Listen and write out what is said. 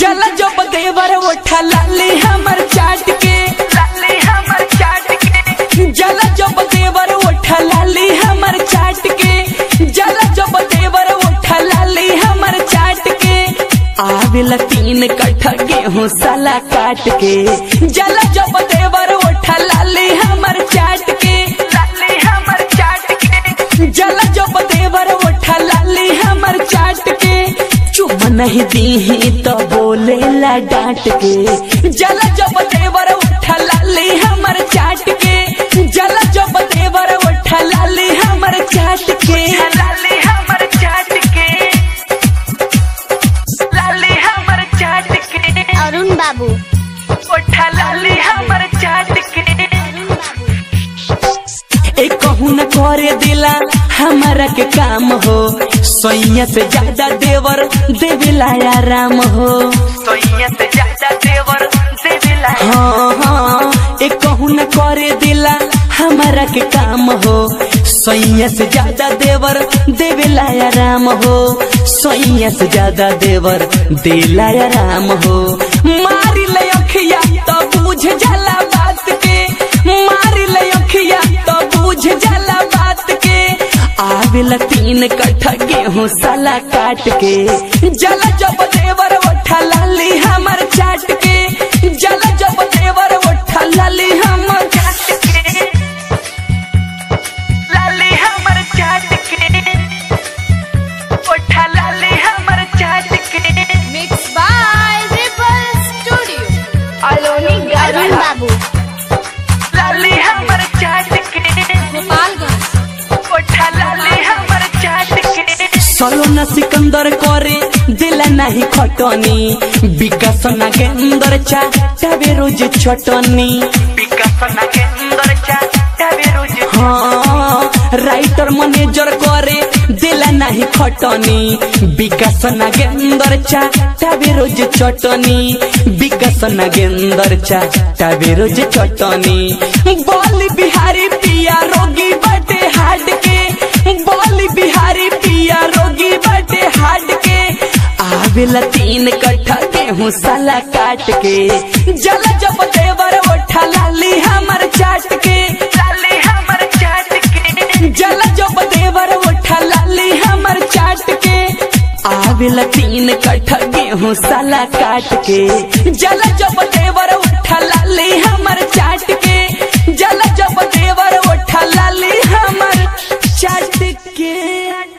जल जो बगेवर उठा लाली हमर चाट के जल जो बगेवर उठा लाली हमर चाट के जल जो बगेवर उठा लाली हमर चाट के आवेला 3 कट्ठा गेहूं साला काट के जल जो बगेवर उठा लाली हमर चाट के जल जो बगेवर उठा लाली हमर चाट के चुप नहीं दी तो बोले ला डांट के जल जब देवर उठा लाली हमर चाट के जल जब देवर उठा लाली हमर चाट के लाली हमर चाट के लाली हमर चाट के अरुण बाबू उठा लाली हमर चाट के एक कहूं न करे दिला हमारा के काम हो सोइया से ज्यादा देवर देविला राम हो सोइया से ज्यादा देवर देविला हाँ हाँ एक कहूं न करे दिला हमारा के काम हो सोइया से ज्यादा देवर देविला राम हो सोइया से ज्यादा देवर देला राम हो मारी लखिया तो बुझ जाला बात के मारी लखिया तो बुझ जाला बात के आवेला 3 कट्ठा गेहूं साला काट के जल जब देवर उठा लाली हमर चाट के जल जब देवर उठा लाली हमर चाट के लाली हमर चाट के उठा लाली हमर चाट के मिक्स बाय रिपल स्टूडियो अलोनी अरुण बाबू लाली हमर चाट के नेपालगंज सलो न सिकंदर करे दिला नहीं खटनी विकास ना के अंदर चाटे रोज छटनी विकास ना के अंदर चाटे रोज हाँ राइटर मैनेजर करे दिला नहीं खटनी विकास ना के अंदर चाटे रोज छटनी विकास ना के अंदर चाटे रोज छटनी बाली बिहारी पिया रोगी बटे हार्ट के बाली बिहारी पिया रोगी बटे हार्ट के आवेला 3 कट्ठा गेहूं साला काट के जल जब देवर उठा लाली हमर चाट के लाली हमर चाट के जल जब देवर उठा लाली हमर चाट के आवेला 3 कट्ठा गेहूं साला काट के जल जब देवर उठा लाली हमर चाट के जल जब देवर उठा लाली हमर चाट के